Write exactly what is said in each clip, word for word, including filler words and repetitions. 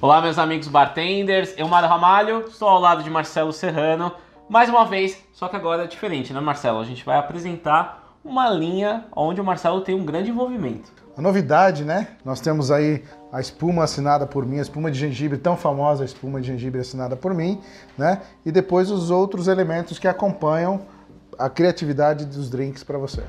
Olá, meus amigos bartenders, eu, Mário Ramalho, estou ao lado de Marcelo Serrano, mais uma vez, só que agora é diferente, né, Marcelo? A gente vai apresentar uma linha onde o Marcelo tem um grande envolvimento. A novidade, né? Nós temos aí a espuma assinada por mim, a espuma de gengibre, tão famosa a espuma de gengibre assinada por mim, né? E depois os outros elementos que acompanham a criatividade dos drinks para você.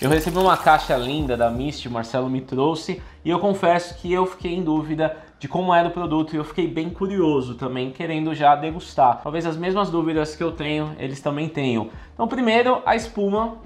Eu recebi uma caixa linda da Mist, o Marcelo me trouxe, e eu confesso que eu fiquei em dúvida de como era o produto e eu fiquei bem curioso também, querendo já degustar. Talvez as mesmas dúvidas que eu tenho, eles também tenham. Então, primeiro, a espuma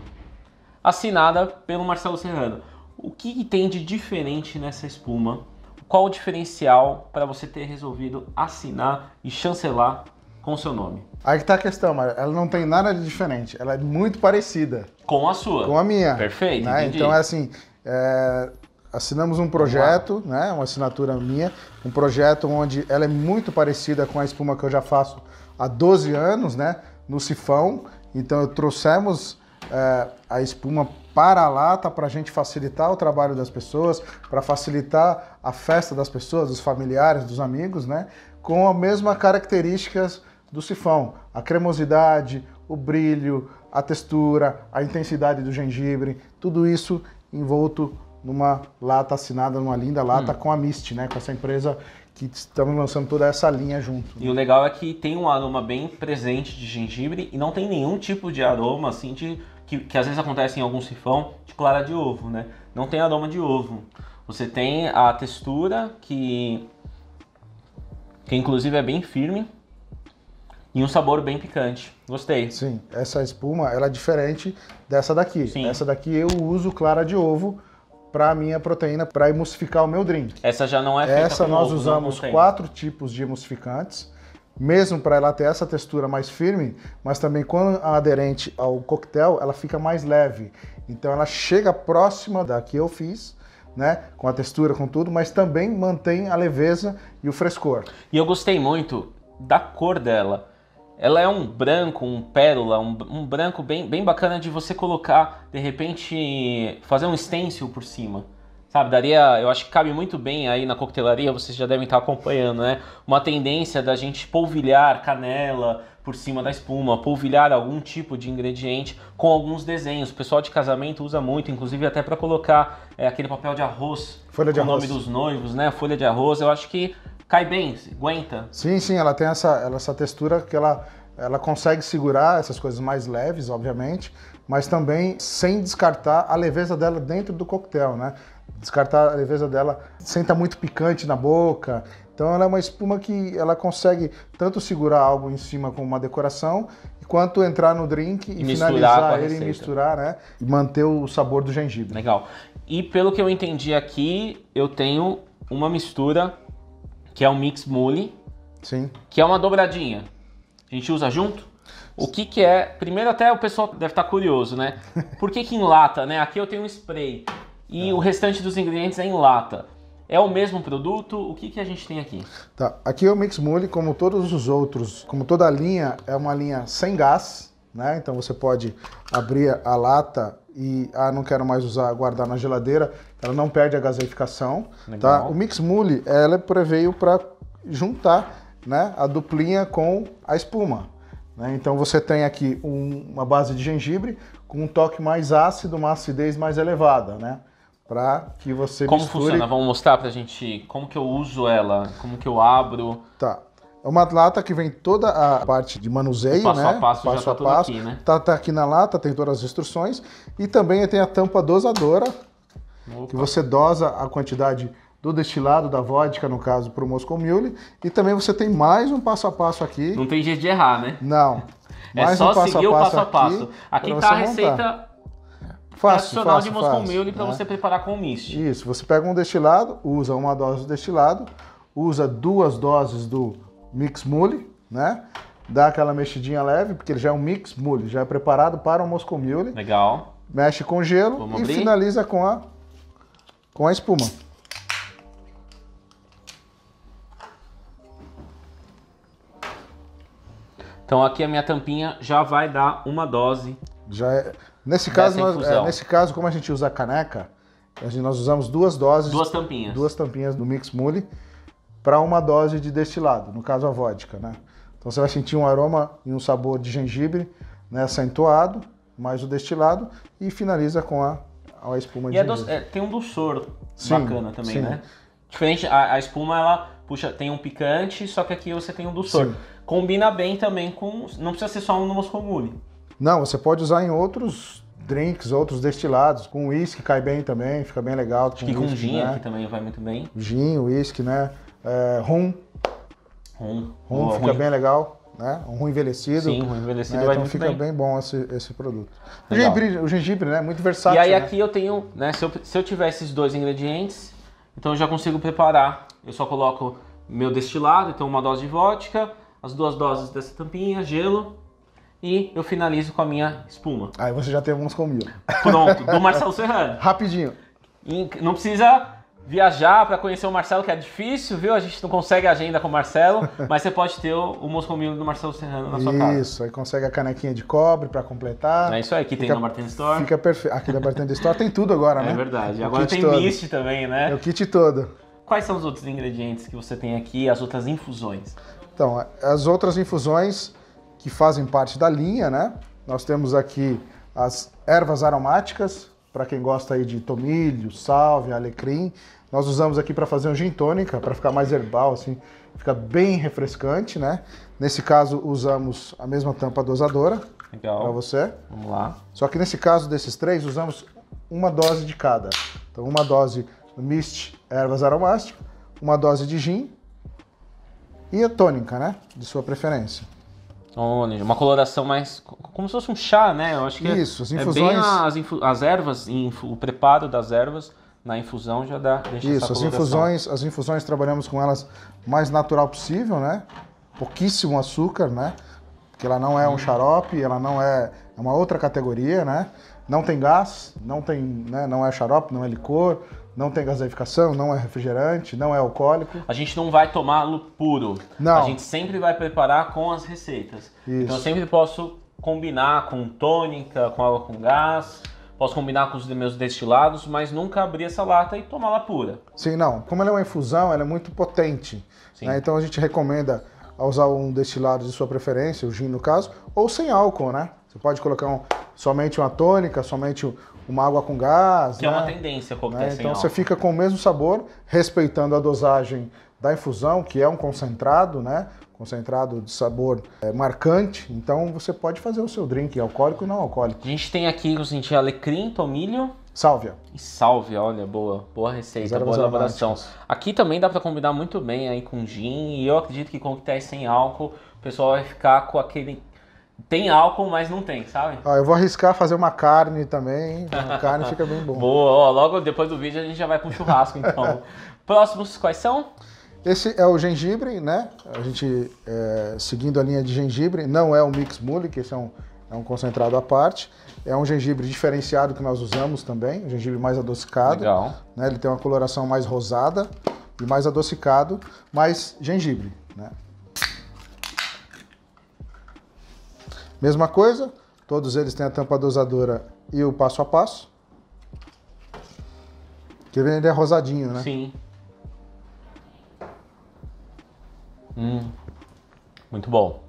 assinada pelo Marcelo Serrano. O que tem de diferente nessa espuma? Qual o diferencial para você ter resolvido assinar e chancelar com o seu nome? Aí que tá a questão, Mário. Ela não tem nada de diferente. Ela é muito parecida. Com a sua. Com a minha. Perfeito, né? Então é assim, é... assinamos um projeto, né? Uma assinatura minha, um projeto onde ela é muito parecida com a espuma que eu já faço há doze anos, né? No sifão. Então eu trouxemos é, a espuma para a lata para a gente facilitar o trabalho das pessoas, para facilitar a festa das pessoas, dos familiares, dos amigos, né? Com as mesmas características do sifão, a cremosidade, o brilho, a textura, a intensidade do gengibre, tudo isso envolto numa lata assinada, numa linda lata hum. com a Mist, né? Com essa empresa que estamos lançando toda essa linha junto. Né? E o legal é que tem um aroma bem presente de gengibre e não tem nenhum tipo de aroma assim de que, que às vezes acontece em algum sifão de clara de ovo, né? Não tem aroma de ovo. Você tem a textura que que inclusive é bem firme. E um sabor bem picante. Gostei. Sim, essa espuma ela é diferente dessa daqui. Sim. Essa daqui eu uso clara de ovo para minha proteína, para emulsificar o meu drink. Essa já não é feita Essa nós ovo, usamos quatro tipos de emulsificantes, mesmo para ela ter essa textura mais firme, mas também quando aderente ao coquetel, ela fica mais leve. Então ela chega próxima da que eu fiz, né? Com a textura, com tudo, mas também mantém a leveza e o frescor. E eu gostei muito da cor dela. Ela é um branco, um pérola, um, um branco bem, bem bacana de você colocar, de repente, fazer um stencil por cima, sabe? Daria, eu acho que cabe muito bem aí na coquetelaria, vocês já devem estar acompanhando, né? Uma tendência da gente polvilhar canela por cima da espuma, polvilhar algum tipo de ingrediente com alguns desenhos. O pessoal de casamento usa muito, inclusive até para colocar é, aquele papel de arroz, folha de arroz, o nome dos noivos, né? Folha de arroz, eu acho que cai bem, aguenta. Sim, sim, ela tem essa, ela, essa textura que ela, ela consegue segurar essas coisas mais leves, obviamente, mas também sem descartar a leveza dela dentro do coquetel, né? Descartar a leveza dela sem estar muito picante na boca. Então ela é uma espuma que ela consegue tanto segurar algo em cima como uma decoração, quanto entrar no drink e, e finalizar ele e misturar, né? E manter o sabor do gengibre. Legal. E pelo que eu entendi aqui, eu tenho uma mistura que é o Mix Mule, sim, que é uma dobradinha. A gente usa junto? O que que é? Primeiro até o pessoal deve estar curioso, né? Por que que em lata, né? Aqui eu tenho um spray e é. o restante dos ingredientes é em lata. É o mesmo produto? O que que a gente tem aqui? Tá, aqui é o Mix Mule, como todos os outros, como toda a linha, é uma linha sem gás, né? Então você pode abrir a lata e, ah, não quero mais usar, guardar na geladeira, ela não perde a gaseificação, legal, tá? O Mix Mule, ela preveio para juntar, né, a duplinha com a espuma, né? Então você tem aqui um, uma base de gengibre com um toque mais ácido, uma acidez mais elevada, né? Para que você Como misture... funciona? Vamos mostrar pra gente como que eu uso ela, como que eu abro... Tá. É uma lata que vem toda a parte de manuseio, passo, né? A passo, passo já a tá passo. Aqui, né? Tá, tá aqui na lata, tem todas as instruções. E também tem a tampa dosadora, opa, que você dosa a quantidade do destilado, da vodka, no caso, para o Moscow Mule. E também você tem mais um passo a passo aqui. Não tem jeito de errar, né? Não. Mais é só um passo seguir o passo a passo. Aqui, aqui, aqui tá a receita montar. Fácil, tradicional fácil, de Moscow Mule para, né, você preparar com o Mist. Isso, você pega um destilado, usa uma dose do destilado, usa duas doses do Mix Mule, né? Dá aquela mexidinha leve, porque ele já é um Mix Mule, já é preparado para o Moscow Mule. Legal. Mexe com gelo. Vamos e abrir. Finaliza com a, com a espuma. Então aqui a minha tampinha já vai dar uma dose. Já é... Nesse caso, nós, é, nesse caso, como a gente usa caneca, A gente, nós usamos duas doses. Duas tampinhas. Duas tampinhas do Mix Mule para uma dose de destilado, no caso a vodka, né? Então você vai sentir um aroma e um sabor de gengibre, né, acentuado, mais o destilado, e finaliza com a, a espuma e de é gengibre. É, tem um doçor sim, bacana também, sim. né? Diferente, a, a espuma ela puxa, tem um picante, só que aqui você tem um doçor. Sim. Combina bem também com... Não precisa ser só um no Moscow Mule. Não, você pode usar em outros drinks, outros destilados. Com uísque cai bem também, fica bem legal. Com Acho que com whisky, gin né? aqui também vai muito bem. Gin, uísque, né? É, rum. Rum. Rum Boa, fica ruim. bem legal, né? Um rum envelhecido. Sim, rum envelhecido né? vai então muito bem. Então fica bem bom esse, esse produto. O gengibre, o gengibre, né? Muito versátil. E aí né? aqui eu tenho, né? Se eu, se eu tiver esses dois ingredientes, então eu já consigo preparar. Eu só coloco meu destilado, então uma dose de vodka, as duas doses dessa tampinha, gelo, e eu finalizo com a minha espuma. Aí você já tem alguns comigo. Pronto, do Marcelo Serrano. Rapidinho. E não precisa viajar para conhecer o Marcelo, que é difícil, viu? A gente não consegue agenda com o Marcelo, mas você pode ter o, o Moscow Mule do Marcelo Serrano na sua isso, casa. Isso, aí consegue a canequinha de cobre para completar. É isso aí, que tem na Bartender Store. Fica perfeito. Aqui da Bartender Store tem tudo agora, né? É verdade. O agora tem todo. Mist também, né? É o kit todo. Quais são os outros ingredientes que você tem aqui, as outras infusões? Então, as outras infusões que fazem parte da linha, né? Nós temos aqui as ervas aromáticas, para quem gosta aí de tomilho, sálvia, alecrim. Nós usamos aqui para fazer um gin tônica, para ficar mais herbal, assim, fica bem refrescante, né? Nesse caso, usamos a mesma tampa dosadora. Legal. Para você. Vamos lá. Só que nesse caso desses três, usamos uma dose de cada. Então, uma dose Mist, ervas aromáticas, uma dose de gin e a tônica, né? De sua preferência. Tônica, uma coloração mais... Como se fosse um chá, né? Eu acho que isso, as infusões... É bem as, infu... as ervas, infu... o preparo das ervas na infusão já dá... Deixa isso, essa as infusões, as infusões trabalhamos com elas mais natural possível, né? Pouquíssimo açúcar, né? Porque ela não é um xarope, ela não é... É uma outra categoria, né? Não tem gás, não tem, né? Não é xarope, não é licor... Não tem gaseificação, não é refrigerante, não é alcoólico. A gente não vai tomá-lo puro. Não. A gente sempre vai preparar com as receitas. Isso. Então eu sempre posso combinar com tônica, com água com gás, posso combinar com os meus destilados, mas nunca abrir essa lata e tomá-la pura. Sim, não. Como ela é uma infusão, ela é muito potente. Né? Então a gente recomenda usar um destilado de sua preferência, o gin no caso, ou sem álcool, né? Você pode colocar um, somente uma tônica, somente uma água com gás. Que né? é uma tendência coquetel né? sem Então álcool. Você fica com o mesmo sabor, respeitando a dosagem da infusão, que é um concentrado, né? Concentrado de sabor é, marcante. Então você pode fazer o seu drink alcoólico e não alcoólico. A gente tem aqui, eu senti alecrim, tomilho. Sálvia. E sálvia, olha, boa. Boa receita, Zero boa elaboração. Aqui também dá para combinar muito bem aí com gin. E eu acredito que coquetéis sem álcool, o pessoal vai ficar com aquele... Tem álcool, mas não tem, sabe? Ah, eu vou arriscar fazer uma carne também. A carne fica bem boa. Boa, ó, logo depois do vídeo a gente já vai para um churrasco, então. Próximos, quais são? Esse é o gengibre, né? A gente, é, seguindo a linha de gengibre, não é o Mix Mule, que esse é um, é um concentrado à parte. É um gengibre diferenciado que nós usamos também, um gengibre mais adocicado. Legal. Né? Ele tem uma coloração mais rosada e mais adocicado, mais gengibre, né? Mesma coisa, todos eles têm a tampa dosadora e o passo a passo. Que ele é rosadinho, né? Sim. Hum, muito bom.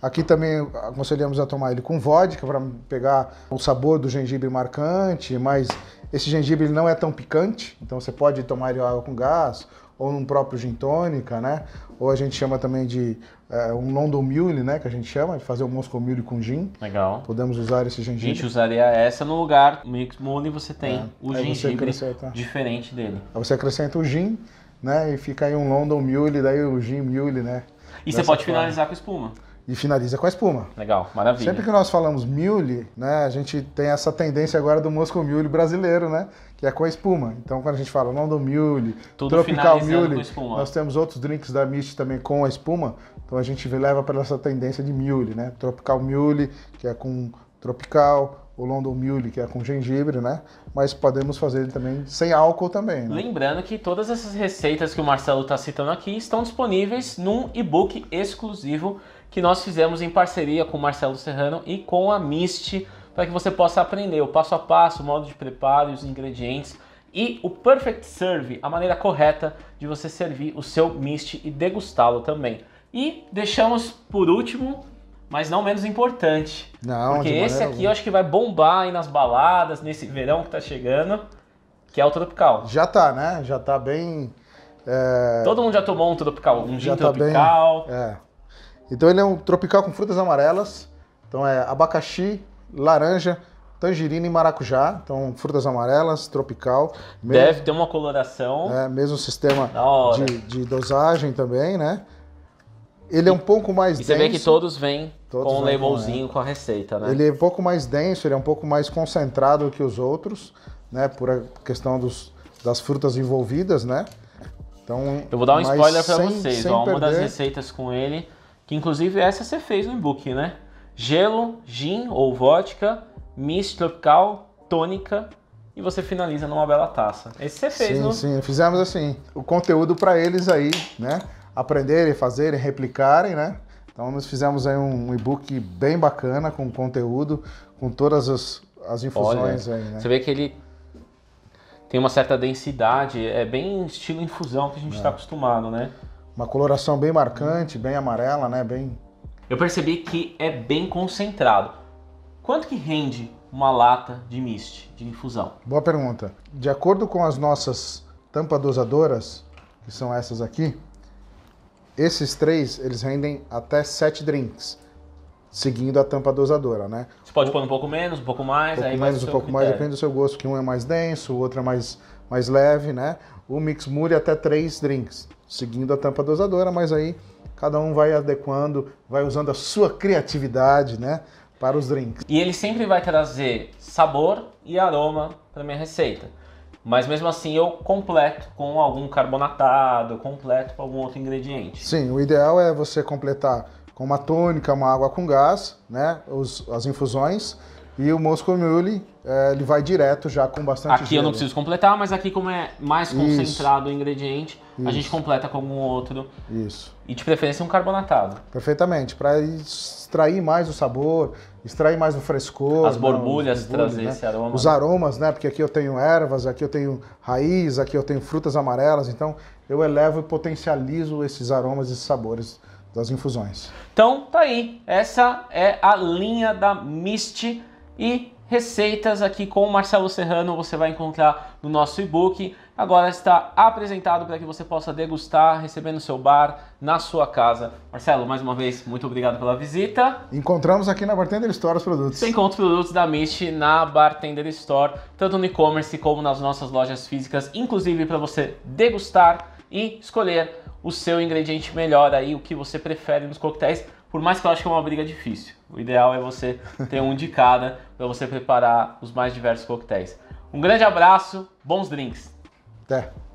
Aqui também aconselhamos a tomar ele com vodka para pegar o sabor do gengibre marcante, mas esse gengibre não é tão picante, então você pode tomar ele água com gás ou num próprio gin tônica, né? Ou a gente chama também de é, um London Mule, né? Que a gente chama de fazer um Moscow Mule com gin. Legal. Podemos usar esse gengibre. A gente usaria essa no lugar Mix Mule, você tem é. o aí gengibre diferente dele. Aí você acrescenta o gin, né? E fica aí um London Mule, daí o gin mule, né? E Dessa você pode forma. finalizar com espuma. E finaliza com a espuma. Legal, maravilha. Sempre que nós falamos mule, né, a gente tem essa tendência agora do Moscow Mule brasileiro, né, que é com a espuma. Então, quando a gente fala London Mule, Tudo Tropical Mule, nós temos outros drinks da Mist também com a espuma. Então, a gente leva para essa tendência de mule, né? Tropical Mule, que é com tropical, o London Mule, que é com gengibre, né? Mas podemos fazer ele também sem álcool também, né? Lembrando que todas essas receitas que o Marcelo está citando aqui estão disponíveis num e-book exclusivo que nós fizemos em parceria com o Marcelo Serrano e com a Mist, para que você possa aprender o passo a passo, o modo de preparo e os ingredientes E o Perfect Serve, a maneira correta de você servir o seu Mist e degustá-lo também. E deixamos por último, mas não menos importante, não, porque esse aqui alguma. eu acho que vai bombar aí nas baladas, nesse verão que tá chegando, que é o Tropical. Já tá, né? Já tá bem... É... Todo mundo já tomou um Tropical, um gin Tropical. Tá bem... é. Então ele é um Tropical com frutas amarelas, então é abacaxi, laranja, tangerina e maracujá, então frutas amarelas, tropical. Mesmo, deve ter uma coloração. É, mesmo sistema de, de dosagem também, né? Ele é um pouco mais e denso. E você vê que todos vêm todos com um labelzinho com, com a receita, né? Ele é um pouco mais denso, ele é um pouco mais concentrado que os outros, né? Por a questão dos, das frutas envolvidas, né? Então, eu vou dar um spoiler para vocês, ó, perder... uma das receitas com ele, que inclusive essa você fez no e-book, né? Gelo, gin ou vodka, Mist tropical, tônica e você finaliza numa bela taça. Esse você fez, sim, não? Sim, sim. Fizemos assim, o conteúdo para eles aí, né? Aprenderem, fazerem, replicarem, né? Então nós fizemos aí um e-book bem bacana com conteúdo, com todas as, as infusões. Olha, aí, né? Você vê que ele tem uma certa densidade, é bem estilo infusão que a gente está é. acostumado, né? Uma coloração bem marcante, bem amarela, né? Bem... Eu percebi que é bem concentrado. Quanto que rende uma lata de Mist, de infusão? Boa pergunta. De acordo com as nossas tampas dosadoras, que são essas aqui, esses três, eles rendem até sete drinks, seguindo a tampa dosadora, né? Você pode pôr um pouco menos, um pouco mais, um pouco aí menos, vai um pouco mais, depende do seu gosto, que um é mais denso, o outro é mais, mais leve, né? O Mix Mule até três drinks, seguindo a tampa dosadora, mas aí cada um vai adequando, vai usando a sua criatividade, né? Para os drinks. E ele sempre vai trazer sabor e aroma para minha receita. Mas mesmo assim eu completo com algum carbonatado, completo com algum outro ingrediente. Sim, o ideal é você completar com uma tônica, uma água com gás, né? Os, as infusões. E o Moscow Mule, é, ele vai direto já com bastante Aqui gelo. Eu não preciso completar, mas aqui como é mais concentrado Isso. o ingrediente, Isso. a gente completa com algum outro. Isso. E de preferência um carbonatado. Perfeitamente, para extrair mais o sabor, extrair mais o frescor. As borbulhas, né? trazer né? esse aroma. Os aromas, né? Porque aqui eu tenho ervas, aqui eu tenho raiz, aqui eu tenho frutas amarelas. Então eu elevo e potencializo esses aromas e sabores das infusões. Então tá aí, essa é a linha da Mist. E receitas aqui com o Marcelo Serrano você vai encontrar no nosso e-book. Agora está apresentado para que você possa degustar, receber no seu bar, na sua casa. Marcelo, mais uma vez, muito obrigado pela visita. Encontramos aqui na Bartender Store os produtos. Você encontra os produtos da Mist na Bartender Store, tanto no e-commerce como nas nossas lojas físicas, inclusive para você degustar e escolher o seu ingrediente melhor aí, o que você prefere nos coquetéis. Por mais que eu acho que é uma briga difícil, o ideal é você ter um de cada para você preparar os mais diversos coquetéis. Um grande abraço, bons drinks! Até!